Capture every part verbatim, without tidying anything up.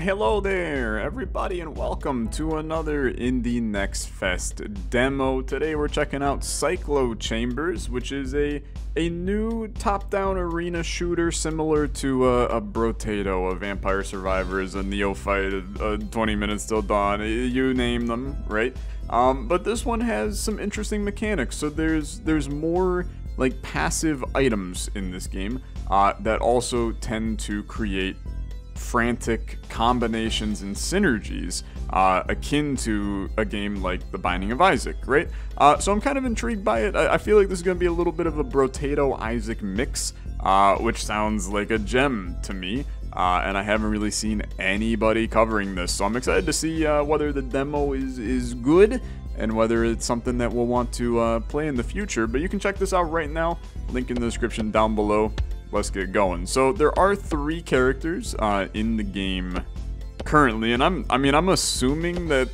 Hello there everybody and welcome to another Indie Next Fest demo. Today we're checking out Cyclo Chambers, which is a a new top-down arena shooter similar to a, a Brotato, a Vampire Survivors, a Neophyte, a, a twenty minutes Till Dawn, you name them, right? Um, but this one has some interesting mechanics, so there's there's more like passive items in this game uh, that also tend to create frantic combinations and synergies uh, akin to a game like The Binding of Isaac, right? Uh, so I'm kind of intrigued by it. I, I feel like this is going to be a little bit of a Brotato-Isaac mix, uh, which sounds like a gem to me, uh, and I haven't really seen anybody covering this, so I'm excited to see uh, whether the demo is, is good and whether it's something that we'll want to uh, play in the future. But you can check this out right now, link in the description down below. Let's get going. So there are three characters uh, in the game currently, and I'm I mean I'm assuming that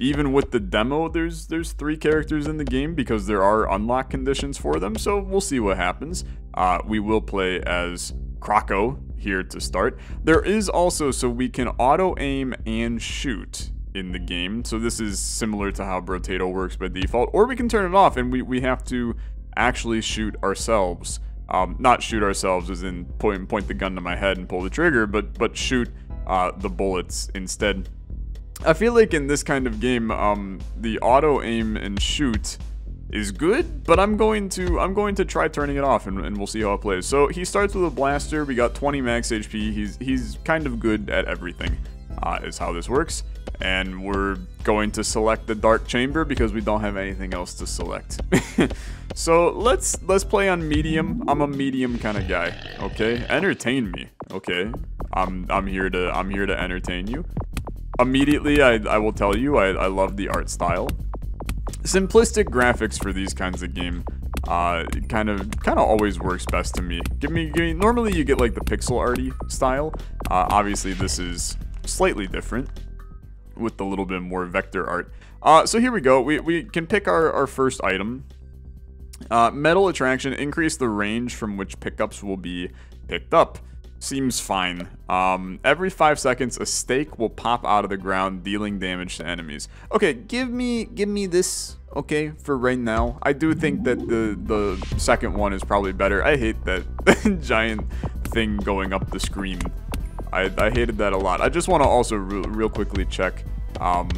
even with the demo there's there's three characters in the game because there are unlock conditions for them, so we'll see what happens. Uh, we will play as Krakko here to start. There is also, so we can auto aim and shoot in the game, so this is similar to how Brotato works by default, or we can turn it off and we, we have to actually shoot ourselves. Um, not shoot ourselves as in point, point the gun to my head and pull the trigger, but but shoot uh, the bullets instead. I feel like in this kind of game, um, the auto aim and shoot is good, but I'm going to I'm going to try turning it off, and, and we'll see how it plays. So he starts with a blaster. We got twenty max H P. He's he's kind of good at everything, uh, is how this works. And we're going to select the dark chamber because we don't have anything else to select. So let's let's play on medium. I'm a medium kind of guy. Okay, entertain me. Okay, I'm I'm here to I'm here to entertain you. Immediately, I I will tell you I I love the art style. Simplistic graphics for these kinds of game, uh, kind of kind of always works best to me. Give me give me. Normally you get like the pixel arty style. Uh, obviously this is slightly different, with a little bit more vector art. Uh, so here we go. We, we can pick our, our first item. Uh, metal attraction. Increase the range from which pickups will be picked up. Seems fine. Um, every five seconds, a stake will pop out of the ground, dealing damage to enemies. Okay, give me give me this, okay, for right now. I do think that the, the second one is probably better. I hate that giant thing going up the screen. I, I hated that a lot. I just want to also re real quickly check um,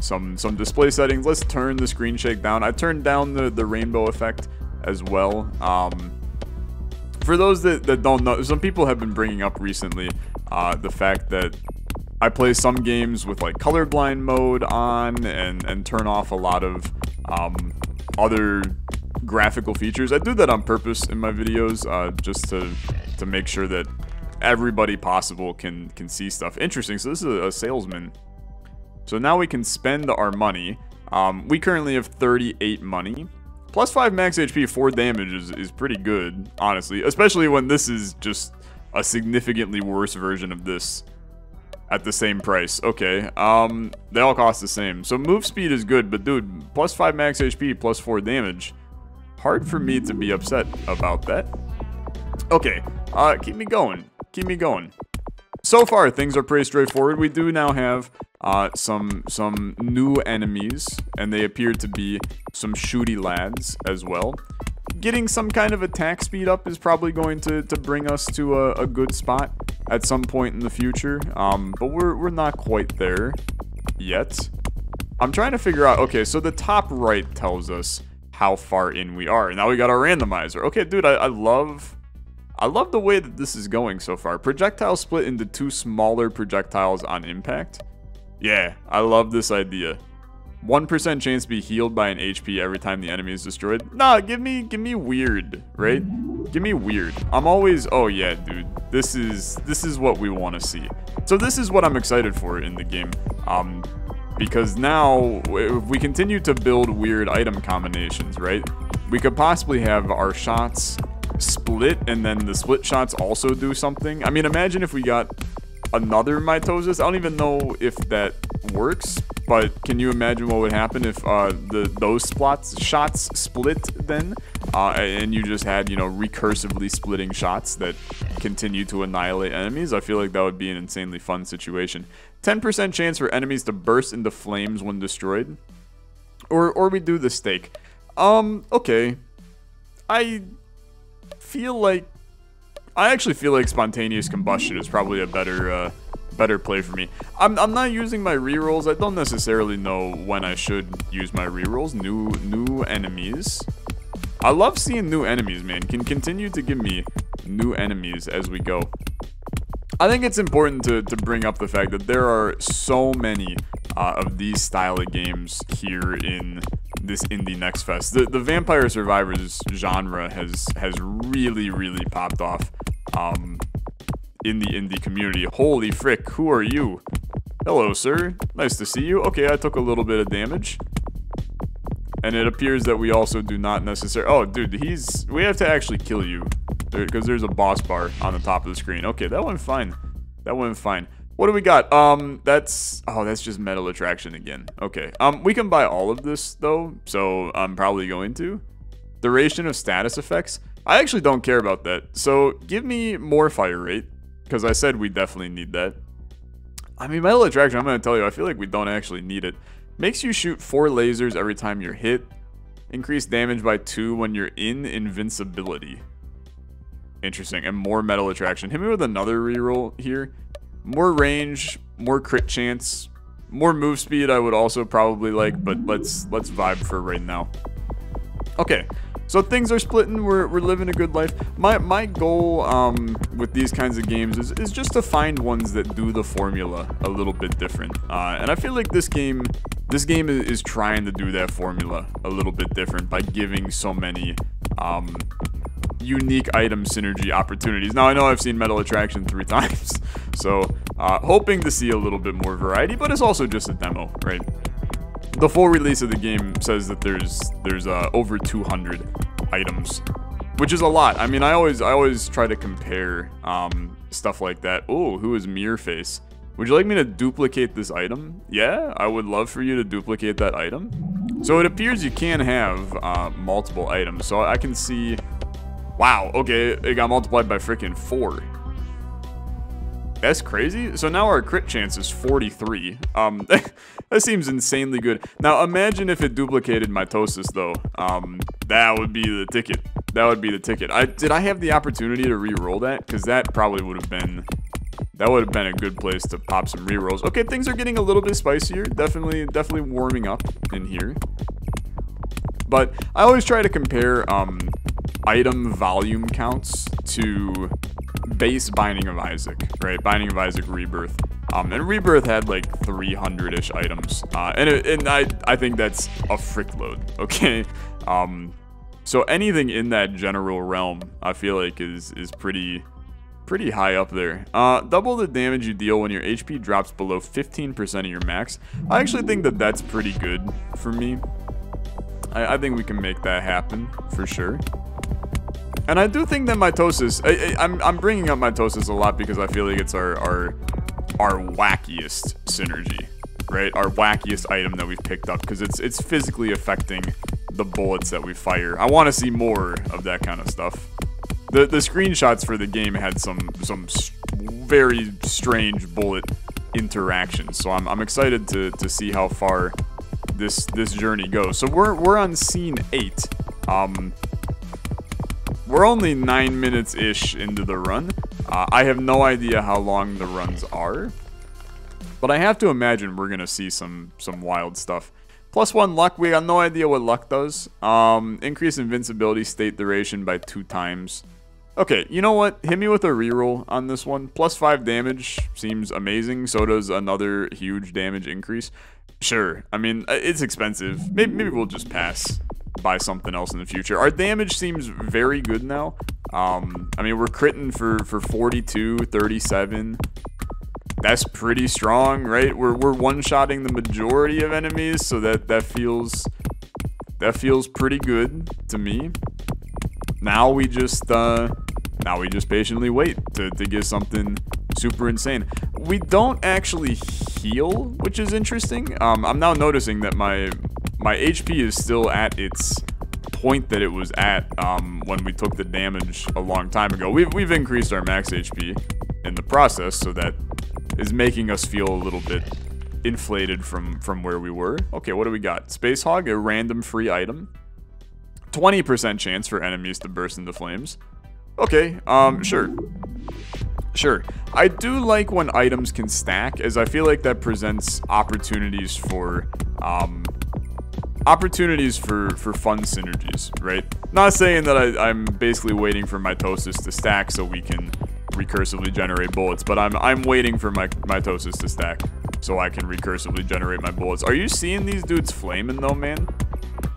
some some display settings. Let's turn the screen shake down. I turned down the, the rainbow effect as well. Um, for those that, that don't know, some people have been bringing up recently uh, the fact that I play some games with like colorblind mode on and, and turn off a lot of um, other graphical features. I do that on purpose in my videos uh, just to, to make sure that everybody possible can can see stuff interesting. So this is a salesman. So now we can spend our money. Um, we currently have thirty-eight money. Plus five max H P, four damage is, is pretty good, honestly. Especially when this is just a significantly worse version of this at the same price. Okay, um, they all cost the same. So move speed is good, but dude, plus five max H P, plus four damage. Hard for me to be upset about that. Okay, uh, keep me going. Keep me going. So far, things are pretty straightforward. We do now have uh, some some new enemies, and they appear to be some shooty lads as well. Getting some kind of attack speed up is probably going to, to bring us to a, a good spot at some point in the future, um, but we're, we're not quite there yet. I'm trying to figure out... Okay, so the top right tells us how far in we are. Now we got our randomizer. Okay, dude, I, I love... I love the way that this is going so far. Projectiles split into two smaller projectiles on impact. Yeah, I love this idea. one percent chance to be healed by an H P every time the enemy is destroyed. Nah, give me give me weird, right? Give me weird. I'm always, oh yeah, dude. This is this is what we want to see. So this is what I'm excited for in the game. Um because now if we continue to build weird item combinations, right? We could possibly have our shots split, and then the split shots also do something. I mean, imagine if we got another mitosis. I don't even know if that works, but can you imagine what would happen if uh, the those spots shots split then? uh, and you just had, you know, recursively splitting shots that continue to annihilate enemies, I feel like that would be an insanely fun situation. ten percent chance for enemies to burst into flames when destroyed. Or, or we do the stake. Um, okay. I feel like... I actually feel like spontaneous combustion is probably a better... Uh, better play for me. I'm, I'm not using my rerolls. I don't necessarily know when I should use my rerolls. New new enemies. I love seeing new enemies, man. Can continue to give me new enemies as we go. I think it's important to, to bring up the fact that there are so many uh, of these style of games here in this Indie Next Fest. The, the Vampire Survivors genre has, has really, really popped off. Um... in the indie community. Holy frick, who are you? Hello, sir. Nice to see you. Okay, I took a little bit of damage. And it appears that we also do not necessarily... Oh, dude, he's... We have to actually kill you. Because there's a boss bar on the top of the screen. Okay, that went fine. That went fine. What do we got? Um, that's... Oh, that's just metal attraction again. Okay. Um, we can buy all of this, though. So, I'm probably going to. Duration of status effects. I actually don't care about that. So, give me more fire rate. Because I said we definitely need that. I mean, metal attraction, I'm going to tell you, I feel like we don't actually need it. Makes you shoot four lasers every time you're hit. Increase damage by two when you're in invincibility. Interesting. And more metal attraction. Hit me with another reroll here. More range, more crit chance, more move speed I would also probably like, but let's let's vibe for right now. Okay. So things are splitting, we're, we're living a good life. My my goal um, with these kinds of games is, is just to find ones that do the formula a little bit different. Uh, and I feel like this game this game is, is trying to do that formula a little bit different by giving so many um, unique item synergy opportunities. Now I know I've seen Metal Attraction three times, so uh, hoping to see a little bit more variety, but it's also just a demo, right? The full release of the game says that there's there's uh, over two hundred items, which is a lot. I mean, I always I always try to compare um, stuff like that. Oh, who is Mirrorface? Would you like me to duplicate this item? Yeah, I would love for you to duplicate that item. So it appears you can have uh, multiple items. So I can see. Wow. Okay, it got multiplied by freaking four. That's crazy. So now our crit chance is forty-three. Um, that seems insanely good. Now imagine if it duplicated mitosis though. Um, that would be the ticket. That would be the ticket. I did I have the opportunity to re-roll that? Because that probably would have been that would have been a good place to pop some re-rolls. Okay, things are getting a little bit spicier. Definitely, definitely warming up in here. But I always try to compare um, item volume counts to base Binding of Isaac, right? Binding of Isaac Rebirth. Um, and Rebirth had like three hundred-ish items. Uh, and it, and I, I think that's a frick load, okay? Um, so anything in that general realm, I feel like is, is pretty, pretty high up there. Uh, double the damage you deal when your H P drops below fifteen percent of your max. I actually think that that's pretty good for me. I, I think we can make that happen for sure. And I do think that mitosis, I, I, I'm, I'm bringing up mitosis a lot because I feel like it's our, our our wackiest synergy, right? Our wackiest item that we've picked up because it's it's physically affecting the bullets that we fire. I want to see more of that kind of stuff. The the screenshots for the game had some some very strange bullet interactions, so I'm I'm excited to to see how far this this journey goes. So we're we're on scene eight. Um. We're only nine minutes-ish into the run. Uh, I have no idea how long the runs are. But I have to imagine we're going to see some some wild stuff. Plus one luck. We got no idea what luck does. Um, increase invincibility state duration by two times. Okay, you know what? Hit me with a reroll on this one. Plus five damage seems amazing. So does another huge damage increase. Sure. I mean, it's expensive. Maybe, maybe we'll just pass. Buy something else in the future. Our damage seems very good now. Um, I mean, we're critting for, for forty-two, thirty-seven. That's pretty strong, right? We're, we're one-shotting the majority of enemies, so that, that feels that feels pretty good to me. Now we just uh, now we just patiently wait to, to get something super insane. We don't actually heal, which is interesting. Um, I'm now noticing that my My H P is still at its point that it was at um, when we took the damage a long time ago. We've, we've increased our max H P in the process, so that is making us feel a little bit inflated from, from where we were. Okay, what do we got? Space Hog, a random free item. twenty percent chance for enemies to burst into flames. Okay, um, sure. Sure. I do like when items can stack, as I feel like that presents opportunities for, um... opportunities for, for fun synergies, right? Not saying that I, I'm basically waiting for mitosis to stack so we can recursively generate bullets, but I'm, I'm waiting for my mitosis to stack so I can recursively generate my bullets. Are you seeing these dudes flaming though, man?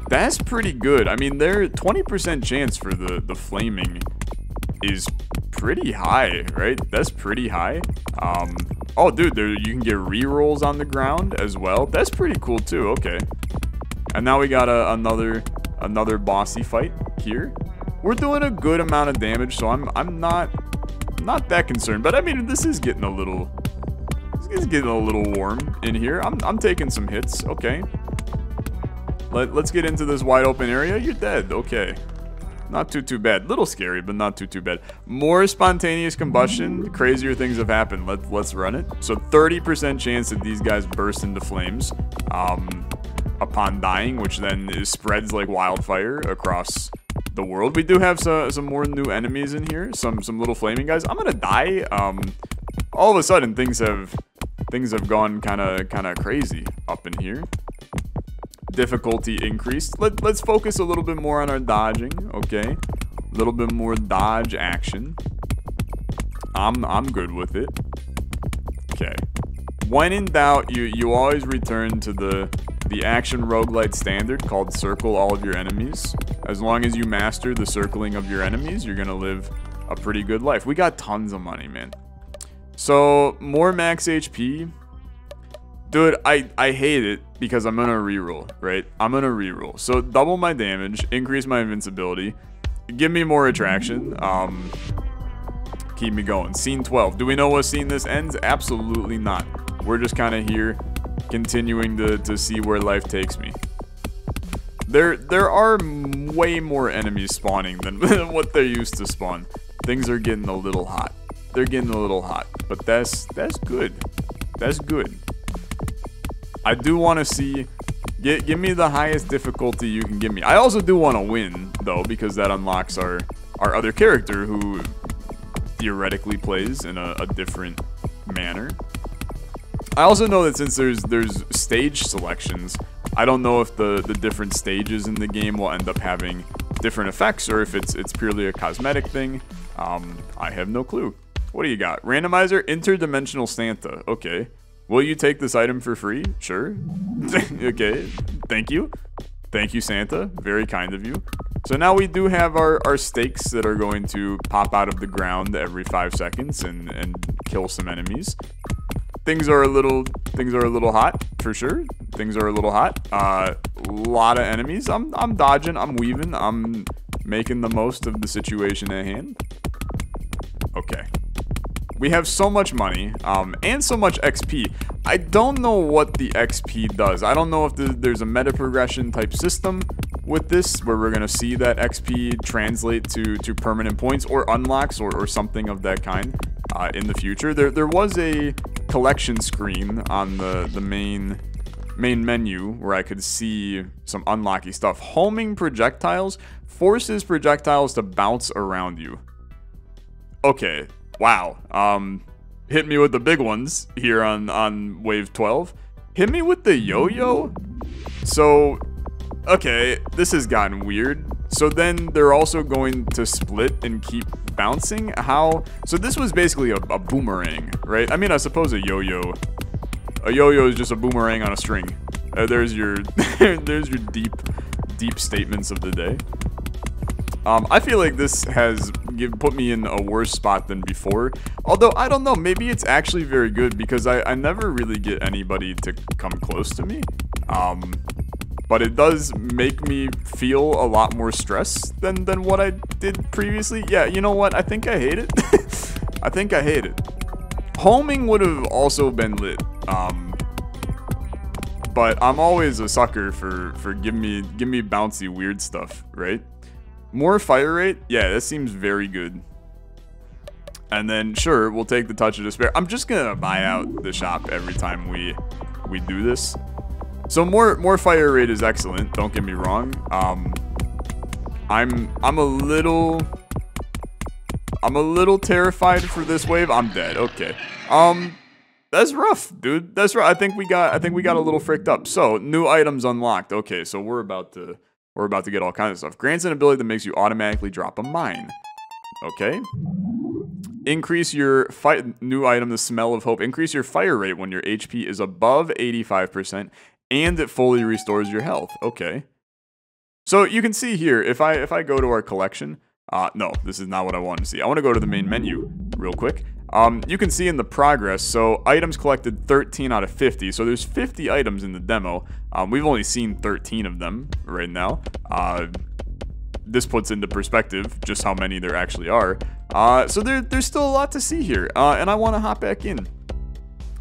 That's pretty good. I mean, they're twenty percent chance for the, the flaming is pretty high, right? That's pretty high. Um, oh, dude, there, you can get rerolls on the ground as well. That's pretty cool too, okay. And now we got a, another another bossy fight here. We're doing a good amount of damage, so I'm I'm not not that concerned. But I mean, this is getting a little it's getting a little warm in here. I'm I'm taking some hits. Okay. Let let's get into this wide open area. You're dead. Okay. Not too too bad. Little scary, but not too too bad. More spontaneous combustion. Crazier things have happened. Let's let's run it. So thirty percent chance that these guys burst into flames. Um. Upon dying, which then is spreads like wildfire across the world. We do have some, some more new enemies in here, some some little flaming guys. I'm gonna die. Um, all of a sudden things have things have gone kind of kind of crazy up in here. Difficulty increased. Let, let's focus a little bit more on our dodging. Okay, a little bit more dodge action. I'm I'm good with it. Okay. When in doubt, you you always return to the the action roguelite standard called circle all of your enemies. As long as you master the circling of your enemies, you're gonna live a pretty good life. We got tons of money, man. So more max H P. Dude, I, I hate it because I'm gonna reroll, right? I'm gonna reroll. So double my damage, increase my invincibility, give me more attraction, um, keep me going. Scene twelve. Do we know what scene this ends? Absolutely not. We're just kind of here continuing to, to see where life takes me. There there are way more enemies spawning than what they're used to spawn. Things are getting a little hot. They're getting a little hot, but that's that's good. That's good. I do want to see, get, give me the highest difficulty you can give me. I also do want to win, though, because that unlocks our, our other character who theoretically plays in a, a different manner. I also know that since there's there's stage selections, I don't know if the, the different stages in the game will end up having different effects or if it's it's purely a cosmetic thing. Um, I have no clue. What do you got? Randomizer, Interdimensional Santa. Okay. Will you take this item for free? Sure. Okay. Thank you. Thank you, Santa. Very kind of you. So now we do have our, our stakes that are going to pop out of the ground every five seconds and, and kill some enemies. Things are a little, things are a little hot for sure. Things are a little hot. A uh, lot of enemies. I'm, I'm dodging. I'm weaving. I'm making the most of the situation at hand. Okay. We have so much money um, and so much X P. I don't know what the X P does. I don't know if the, there's a meta progression type system with this where we're gonna see that X P translate to to permanent points or unlocks or, or something of that kind uh, in the future. There, there was a collection screen on the the main main menu where I could see some unlocky stuff. Homing projectiles forces projectiles to bounce around you. Okay, wow. Um, hit me with the big ones here on on wave twelve. Hit me with the yo-yo. So, okay, this has gotten weird. So then they're also going to split and keep bouncing. How? So this was basically a, a boomerang, right? I mean, I suppose a yo-yo. A yo-yo is just a boomerang on a string. Uh, there's your, there's your deep, deep statements of the day. Um, I feel like this has give, put me in a worse spot than before. Although, I don't know, maybe it's actually very good because I, I never really get anybody to come close to me. Um... But it does make me feel a lot more stress than, than what I did previously. Yeah, you know what? I think I hate it. I think I hate it. Homing would have also been lit. Um, But I'm always a sucker for for give me give me bouncy weird stuff, right? More fire rate, yeah, that seems very good. And then sure, we'll take the touch of despair. I'm just gonna buy out the shop every time we we do this. So more more fire rate is excellent. Don't get me wrong. Um, I'm I'm a little I'm a little terrified for this wave. I'm dead. Okay. Um. That's rough, dude. That's right. I think we got. I think we got a little fricked up. So new items unlocked. Okay, so we're about to. We're about to get all kinds of stuff. Grants an ability that makes you automatically drop a mine. Okay. Increase your fight. New item: the smell of hope. Increase your fire rate when your H P is above eighty-five percent, and it fully restores your health. Okay. So you can see here. If I if I go to our collection. Uh, no, this is not what I want to see. I want to go to the main menu real quick. Um, you can see in the progress, so items collected thirteen out of fifty. So there's fifty items in the demo. Um, we've only seen thirteen of them right now. Uh, this puts into perspective just how many there actually are. Uh, so there, there's still a lot to see here. Uh, and I want to hop back in.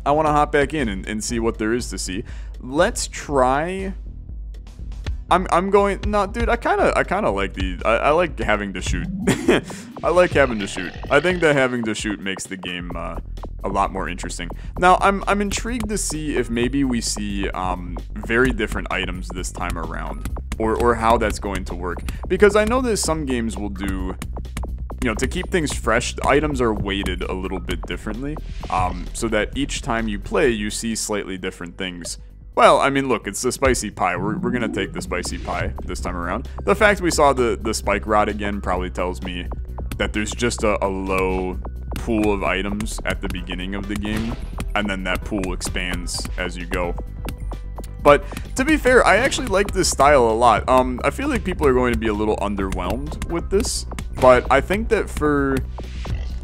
I want to hop back in and, and see what there is to see. Let's try... I'm I'm going no dude I kind of I kind of like these I, I like having to shoot. I like having to shoot. I think that having to shoot makes the game uh, a lot more interesting. Now I'm I'm intrigued to see if maybe we see um, very different items this time around, or or how that's going to work, because I know that some games will do, you know, to keep things fresh, items are weighted a little bit differently, um, so that each time you play you see slightly different things. Well, I mean, look, it's the spicy pie. We're, we're going to take the spicy pie this time around. The fact we saw the, the spike rod again probably tells me that there's just a, a low pool of items at the beginning of the game, and then that pool expands as you go. But to be fair, I actually like this style a lot. Um, I feel like people are going to be a little underwhelmed with this, but I think that for,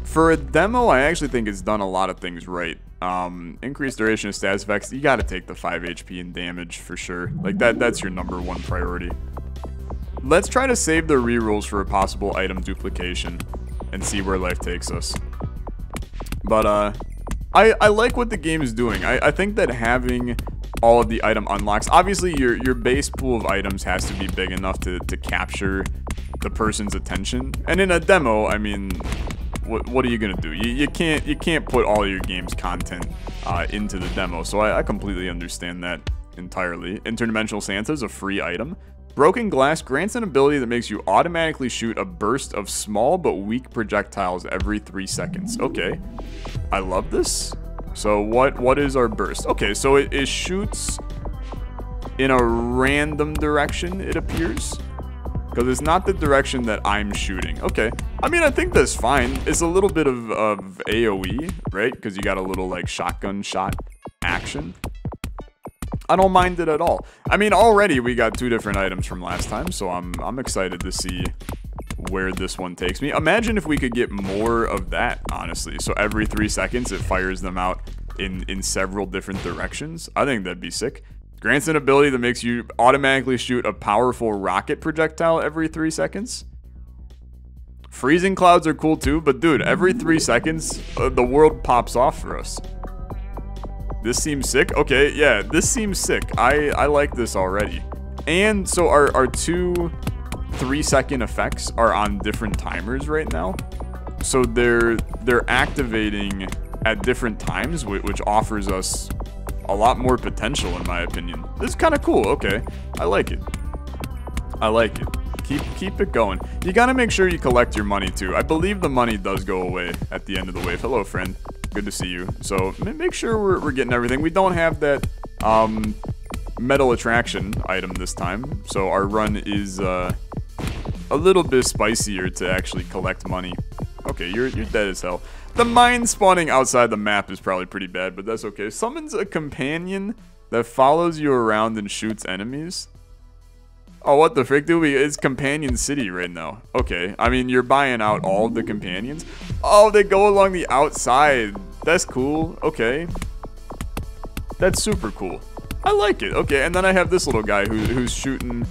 for a demo, I actually think it's done a lot of things right. Um, increased duration of status effects. You gotta take the five H P and damage for sure. Like that, that's your number one priority. Let's try to save the rerolls for a possible item duplication and see where life takes us. But uh, I, I like what the game is doing. I, I think that having all of the item unlocks, obviously your, your base pool of items has to be big enough to, to capture the person's attention. And in a demo, I mean, What, what are you gonna do? You, you can't you can't put all your game's content uh, into the demo, so I, I completely understand that entirely. Interdimensional Santa is a free item. Broken Glass grants an ability that makes you automatically shoot a burst of small but weak projectiles every three seconds. Okay, I love this. So what what is our burst? Okay, so it, it shoots in a random direction, it appears. Because it's not the direction that I'm shooting. Okay. I mean, I think that's fine. It's a little bit of, of A O E, right? Because you got a little, like, shotgun shot action. I don't mind it at all. I mean, already we got two different items from last time, so I'm, I'm excited to see where this one takes me. Imagine if we could get more of that, honestly. So every three seconds, it fires them out in, in several different directions. I think that'd be sick. Grants an ability that makes you automatically shoot a powerful rocket projectile every three seconds. Freezing clouds are cool too, but dude, every three seconds, uh, the world pops off for us. This seems sick. Okay, yeah, this seems sick. I, I like this already. And so our, our two three-second effects are on different timers right now. So they're, they're activating at different times, which offers us a lot more potential, in my opinion. This is kind of cool. Okay, I like it. I like it. Keep keep it going. You gotta make sure you collect your money too. I believe the money does go away at the end of the wave. Hello, friend. Good to see you. So make sure we're we're getting everything. We don't have that um, metal attraction item this time, so our run is uh, a little bit spicier to actually collect money. Okay, you're you're dead as hell. The mine spawning outside the map is probably pretty bad, but that's okay. Summons a companion that follows you around and shoots enemies. Oh, what the frick do we? It's Companion City right now. Okay, I mean, you're buying out all the companions. Oh, they go along the outside. That's cool. Okay. That's super cool. I like it. Okay, and then I have this little guy who, who's shooting.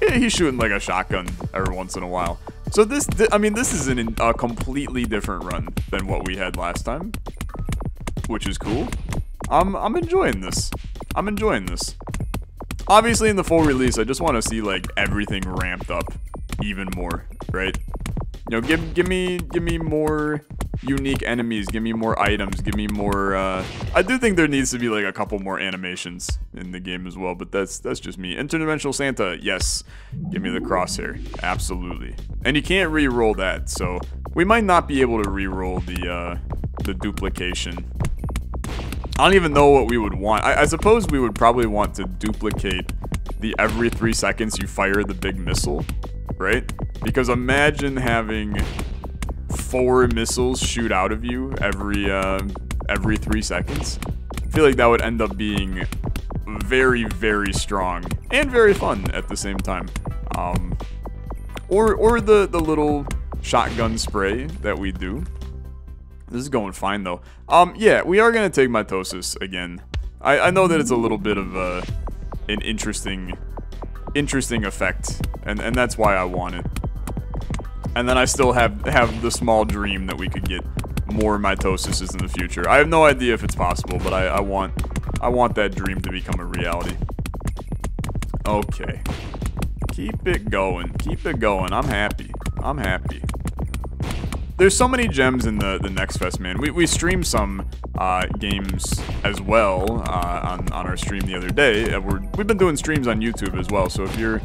Yeah, he's shooting like a shotgun every once in a while. So this, I mean, this is an, a completely different run than what we had last time, which is cool. I'm, I'm enjoying this. I'm enjoying this. Obviously, in the full release, I just want to see, like, everything ramped up even more, right? You know, give give me give me more unique enemies, give me more items, give me more. Uh, I do think there needs to be like a couple more animations in the game as well, but that's that's just me. Interdimensional Santa, yes, give me the crosshair, absolutely. And you can't re-roll that, so we might not be able to re-roll the uh, the duplication. I don't even know what we would want. I, I suppose we would probably want to duplicate the every three seconds you fire the big missile, right? Because imagine having four missiles shoot out of you every uh, every three seconds. I feel like that would end up being very, very strong and very fun at the same time. Um, or or the, the little shotgun spray that we do. This is going fine, though. Um, yeah, we are going to take mitosis again. I, I know that it's a little bit of a, an interesting interesting effect, and, and that's why I want it. And then I still have, have the small dream that we could get more mitosises in the future. I have no idea if it's possible, but I, I want I want that dream to become a reality. Okay. Keep it going. Keep it going. I'm happy. I'm happy. There's so many gems in the, the Next Fest, man. We, we streamed some uh, games as well uh, on, on our stream the other day. We're, we've been doing streams on YouTube as well, so if you're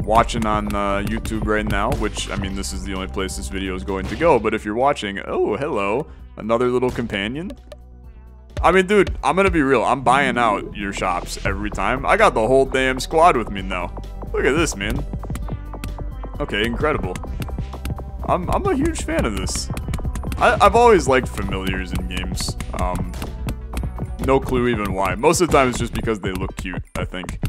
watching on uh, YouTube right now, which, I mean, this is the only place this video is going to go, but if you're watching, oh, hello, another little companion. I mean, dude, I'm gonna be real. I'm buying out your shops every time. I got the whole damn squad with me now. Look at this, man. Okay, incredible. I'm, I'm a huge fan of this. I, I've always liked familiars in games. Um, no clue even why. Most of the time it's just because they look cute, I think.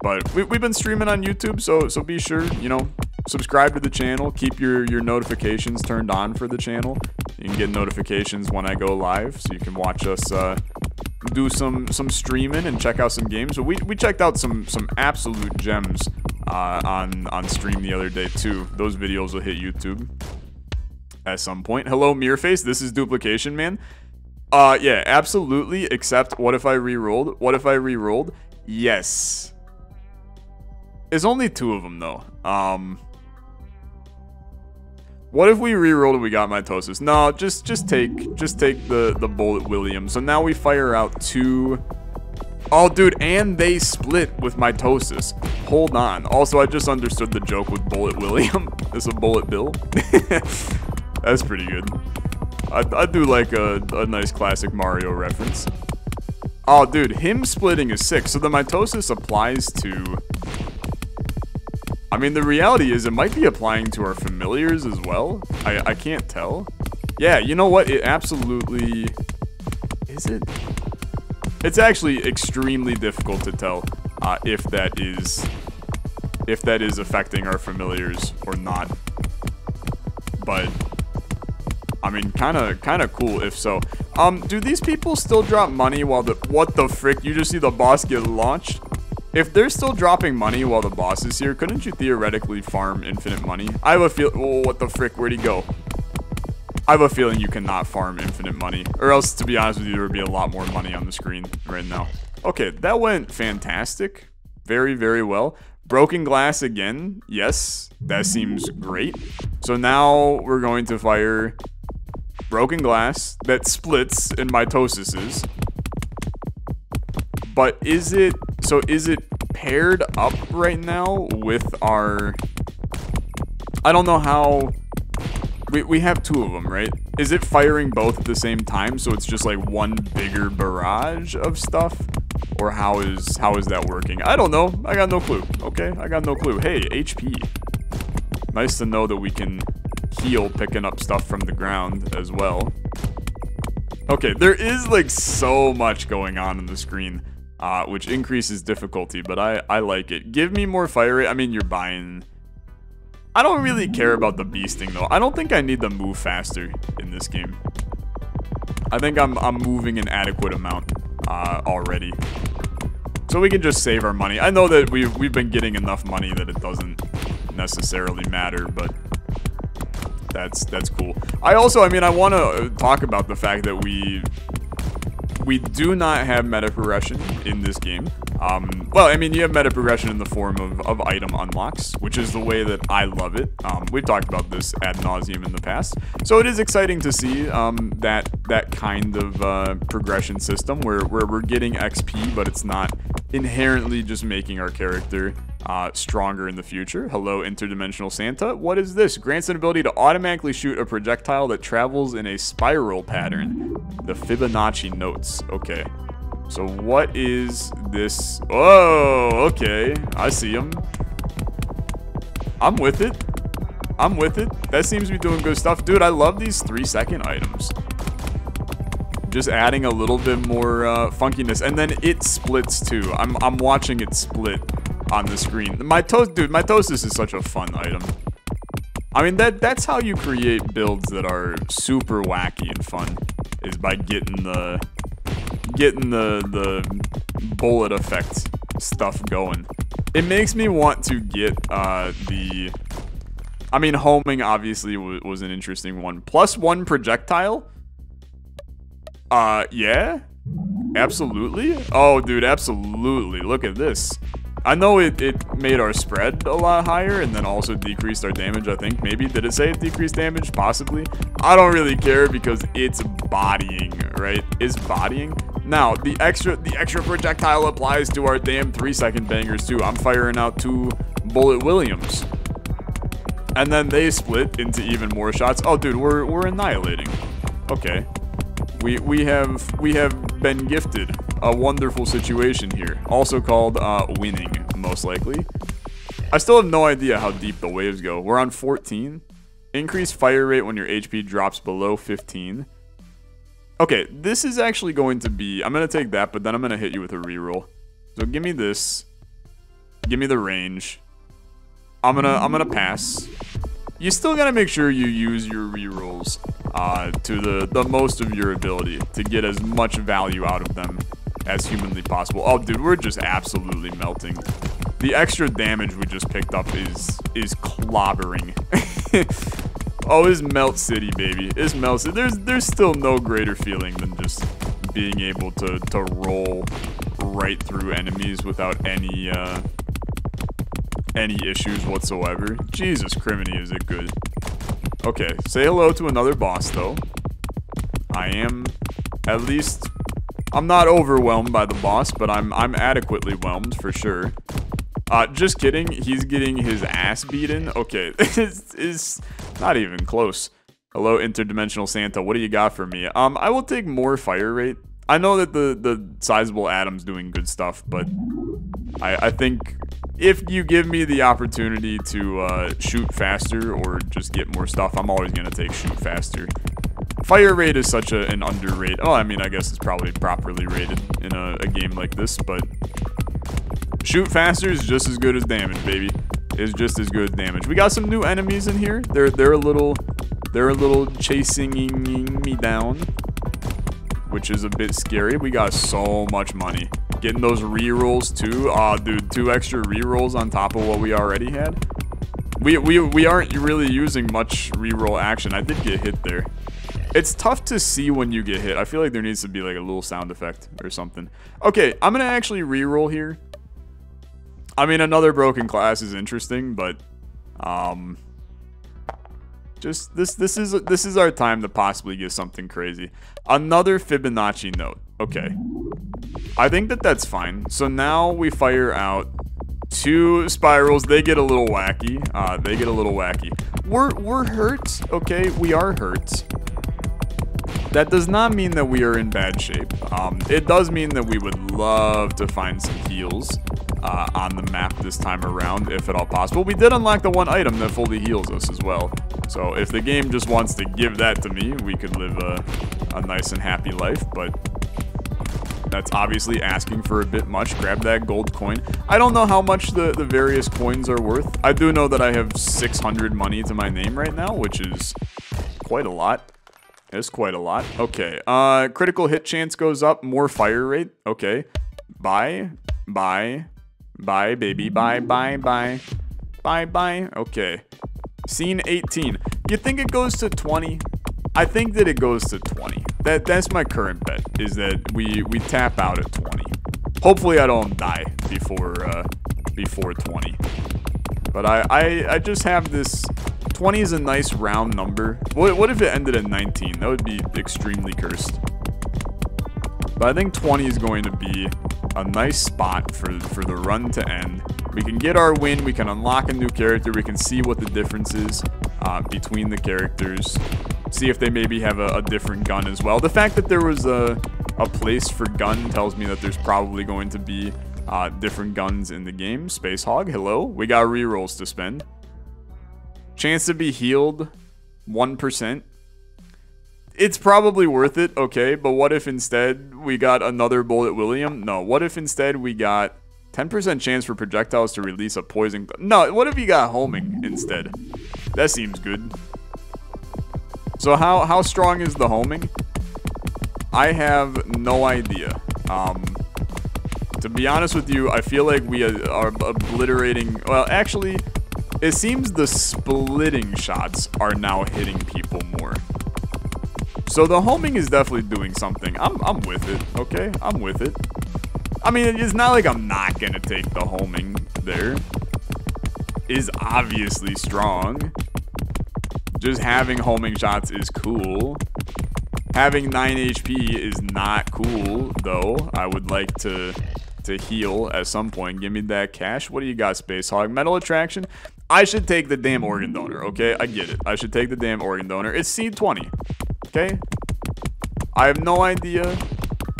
But we, we've been streaming on YouTube, so so be sure, you know, subscribe to the channel. Keep your, your notifications turned on for the channel. You can get notifications when I go live, so you can watch us uh, do some, some streaming and check out some games. So we, we checked out some, some absolute gems Uh, on, on stream the other day, too. Those videos will hit YouTube at some point. Hello, Mirrorface. This is duplication, man. Uh, yeah, absolutely, except what if I re-rolled? What if I re-rolled? Yes. There's only two of them, though. Um, what if we re-rolled and we got mitosis? No, just just take just take the, the Bullet William. So now we fire out two... Oh, dude, and they split with mitosis. Hold on. Also, I just understood the joke with Bullet William. It's a Bullet Bill. That's pretty good. I, I do like a, a nice classic Mario reference. Oh, dude, him splitting is sick. So the mitosis applies to... I mean, the reality is it might be applying to our familiars as well. I, I can't tell. Yeah, you know what? It absolutely... Is it... It's actually extremely difficult to tell uh, if that is if that is affecting our familiars or not. But I mean, kind of kind of cool if so. Um, do these people still drop money while the what the frick? You just see the boss get launched. If they're still dropping money while the boss is here, couldn't you theoretically farm infinite money? I have a feel. Oh, what the frick? Where'd he go? I have a feeling you cannot farm infinite money, or else, to be honest with you, there would be a lot more money on the screen right now. Okay, that went fantastic. Very, very well. Broken glass again. Yes, that seems great. So now we're going to fire broken glass that splits in mitosises. But is it... So is it paired up right now with our... I don't know how... We, we have two of them, right? Is it firing both at the same time, so it's just like one bigger barrage of stuff? Or how is how is that working? I don't know. I got no clue. Okay, I got no clue. Hey, H P. Nice to know that we can heal picking up stuff from the ground as well. Okay, there is like so much going on in the screen, uh, which increases difficulty, but I, I like it. Give me more fire rate. I mean, you're buying... I don't really care about the beasting, though. I don't think I need to move faster in this game. I think I'm, I'm moving an adequate amount uh, already. So we can just save our money. I know that we've, we've been getting enough money that it doesn't necessarily matter, but that's, that's cool. I also, I mean, I want to talk about the fact that we... We do not have meta progression in this game. Um, well, I mean, you have meta progression in the form of, of item unlocks, which is the way that I love it. Um, we've talked about this ad nauseum in the past. So it is exciting to see um, that that kind of uh, progression system where, where we're getting X P, but it's not inherently just making our character uh, stronger in the future. Hello, Interdimensional Santa. What is this? Grants an ability to automatically shoot a projectile that travels in a spiral pattern. The Fibonacci notes. Okay. So what is this? Oh, okay. I see him. I'm with it. I'm with it. That seems to be doing good stuff. Dude, I love these three second items. Just adding a little bit more uh, funkiness. And then it splits too. I'm, I'm watching it split on the screen. My toast, dude, mitosis is such a fun item. I mean, that that's how you create builds that are super wacky and fun. Is by getting the... getting the the bullet effect stuff going. It makes me want to get uh the I mean homing obviously w was an interesting one. Plus one projectile, uh yeah, absolutely. Oh dude, absolutely. Look at this. I know it, it made our spread a lot higher and then also decreased our damage, I think. Maybe. Did it say it decreased damage? Possibly. I don't really care because it's bodying, right? It's bodying. Now, the extra the extra projectile applies to our damn three second bangers, too. I'm firing out two Bullet Williams. And then they split into even more shots. Oh, dude, we're, we're annihilating. Okay. We, we, have, we have been gifted a wonderful situation here, also called uh, winning, most likely. I still have no idea how deep the waves go. We're on fourteen. Increase fire rate when your H P drops below fifteen. Okay, this is actually going to be... I'm going to take that, but then I'm going to hit you with a reroll. So give me this. Give me the range. I'm going to I'm gonna pass. You still got to make sure you use your rerolls Uh, to the, the most of your ability to get as much value out of them as humanly possible. Oh, dude, we're just absolutely melting. The extra damage we just picked up is is clobbering. Oh, it's Melt City, baby. It's Melt City. There's, there's still no greater feeling than just being able to, to roll right through enemies without any, uh, any issues whatsoever. Jesus criminy, is it good. Okay, say hello to another boss, though. I am, at least, I'm not overwhelmed by the boss, but I'm I'm adequately whelmed, for sure. Uh, just kidding, he's getting his ass beaten. Okay, it's, it's not even close. Hello, Interdimensional Santa, what do you got for me? Um, I will take more fire rate. I know that the, the sizable Adam's doing good stuff, but I, I think... if you give me the opportunity to uh, shoot faster or just get more stuff, I'm always going to take shoot faster. Fire rate is such a, an underrated... Oh, I mean, I guess it's probably properly rated in a, a game like this, but... shoot faster is just as good as damage, baby. It's just as good as damage. We got some new enemies in here. They're, they're a little... they're a little chasing me down, which is a bit scary. We got so much money. Getting those rerolls too. Ah, oh, dude, two extra rerolls on top of what we already had. We, we, we aren't really using much reroll action. I did get hit there. It's tough to see when you get hit. I feel like there needs to be like a little sound effect or something. Okay, I'm going to actually reroll here. I mean, another broken class is interesting, but... um, just this this is this is our time to possibly get something crazy. Another Fibonacci note. Okay. I think that that's fine. So now we fire out two spirals. They get a little wacky. Uh, they get a little wacky. We're, we're hurt. Okay, we are hurt. That does not mean that we are in bad shape. Um, it does mean that we would love to find some heals uh, on the map this time around, if at all possible. We did unlock the one item that fully heals us as well. So if the game just wants to give that to me, we could live a, a nice and happy life, but... that's obviously asking for a bit much. Grab that gold coin. I don't know how much the, the various coins are worth. I do know that I have six hundred money to my name right now, which is quite a lot. It's quite a lot. Okay. Uh, critical hit chance goes up. More fire rate. Okay. Bye. Bye. Bye, baby. Bye, bye, bye. Bye, bye. Okay. Scene eighteen. You think it goes to twenty? I think that it goes to twenty. That that's my current bet, is that we we tap out at twenty. Hopefully I don't die before uh, before twenty. But I, I I just have this. Twenty is a nice round number. What what if it ended at nineteen? That would be extremely cursed. But I think twenty is going to be a nice spot for for the run to end. We can get our win. We can unlock a new character. We can see what the difference is uh, between the characters. See if they maybe have a, a different gun as well. The fact that there was a, a place for gun tells me that there's probably going to be uh, different guns in the game. Space Hog, hello. We got rerolls to spend. Chance to be healed, one percent. It's probably worth it, okay, but what if instead we got another Bullet William? No, what if instead we got ten percent chance for projectiles to release a poison? No, what if you got homing instead? That seems good. So how, how strong is the homing? I have no idea. Um, to be honest with you, I feel like we are obliterating... Well, actually, it seems the splitting shots are now hitting people more. So the homing is definitely doing something. I'm, I'm with it, okay? I'm with it. I mean, it's not like I'm not going to take the homing there. Is obviously strong. Just having homing shots is cool. Having nine H P is not cool, though. I would like to to heal at some point. Give me that cash. What do you got, Space Hog? Metal Attraction? I should take the damn organ donor, okay? I get it. I should take the damn organ donor. It's C twenty, okay? I have no idea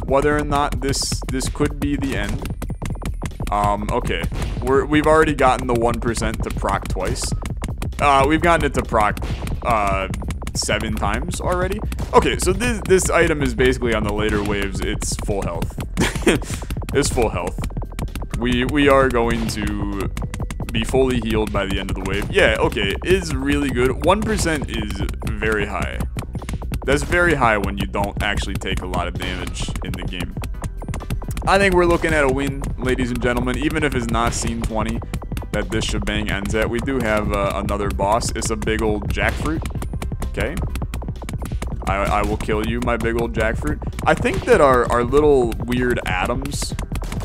whether or not this this could be the end. Um, okay. We're, we've already gotten the one percent to proc twice. Uh, we've gotten it to proc uh, seven times already. Okay, so this this item is basically on the later waves. It's full health. It's full health. We we are going to be fully healed by the end of the wave. Yeah, okay, it's really good. one percent is very high. That's very high when you don't actually take a lot of damage in the game. I think we're looking at a win, ladies and gentlemen, even if it's not scene twenty. That this shebang ends at. We do have uh, another boss. It's a big old jackfruit. Okay. I, I will kill you, my big old jackfruit. I think that our, our little weird atoms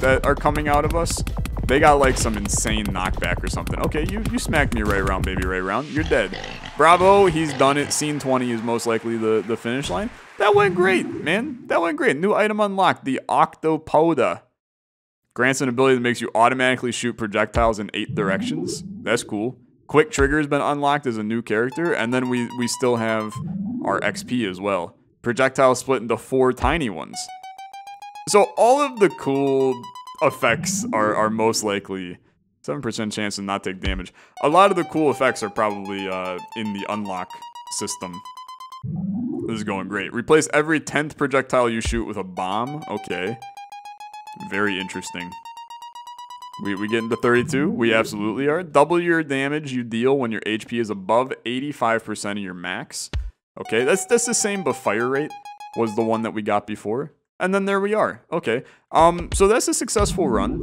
that are coming out of us, they got like some insane knockback or something. Okay, you, you smacked me right around, baby, right around. You're dead. Bravo, he's done it. Scene twenty is most likely the, the finish line. That went great, man. That went great. New item unlocked, the Octopoda. Grants an ability that makes you automatically shoot projectiles in eight directions. That's cool. Quick Trigger has been unlocked as a new character, and then we, we still have our X P as well. Projectiles split into four tiny ones. So all of the cool effects are, are most likely seven percent chance to not take damage. A lot of the cool effects are probably uh, in the unlock system. This is going great. Replace every tenth projectile you shoot with a bomb. Okay. Very interesting. We, we get into thirty-two. We absolutely are. Double your damage you deal when your H P is above eighty-five percent of your max. Okay, that's, that's the same, but fire rate was the one that we got before. And then there we are. Okay, um, so that's a successful run.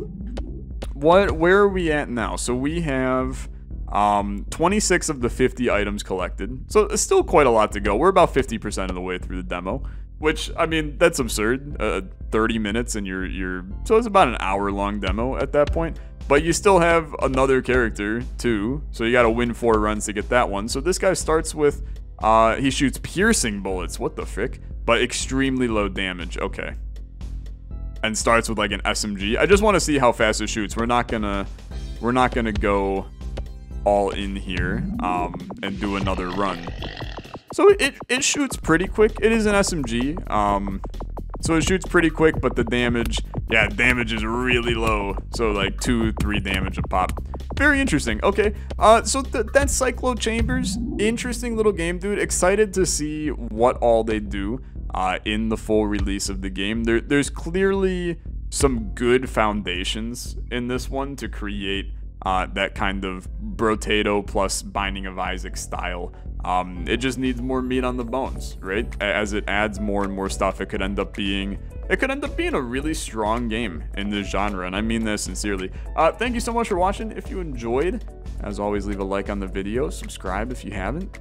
What, where are we at now? So we have um, twenty-six of the fifty items collected. So it's still quite a lot to go. We're about fifty percent of the way through the demo. Which, I mean, that's absurd. Uh, thirty minutes and you're, you're... So it's about an hour-long demo at that point. But you still have another character, too. So you gotta win four runs to get that one. So this guy starts with... Uh, he shoots piercing bullets. What the frick? But extremely low damage. Okay. And starts with, like, an S M G. I just want to see how fast it shoots. We're not gonna... We're not gonna go all in here um, and do another run. So it, it shoots pretty quick. It is an S M G, um, so it shoots pretty quick, but the damage, yeah, damage is really low. So like two, three damage a pop. Very interesting. Okay, uh, so th that's Cyclo Chambers. Interesting little game, dude. Excited to see what all they do uh, in the full release of the game. There, there's clearly some good foundations in this one to create uh, that kind of Brotato plus Binding of Isaac style. Um, it just needs more meat on the bones, right? As it adds more and more stuff, it could end up being, it could end up being a really strong game in this genre, and I mean that sincerely. Uh, thank you so much for watching. If you enjoyed, as always, leave a like on the video, subscribe if you haven't,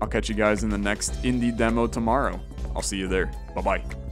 I'll catch you guys in the next indie demo tomorrow. I'll see you there. Bye-bye.